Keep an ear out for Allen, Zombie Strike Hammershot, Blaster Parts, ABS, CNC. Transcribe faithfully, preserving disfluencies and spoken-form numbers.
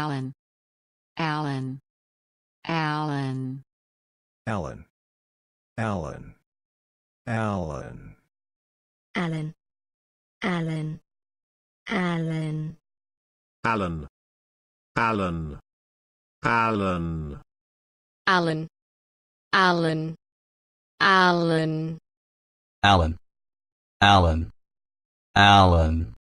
Allen, Allen, Allen, Allen, Allen, Allen, Allen, Allen, Allen, Allen, Allen, Allen, Allen, Allen, Allen, Allen, Allen, Allen.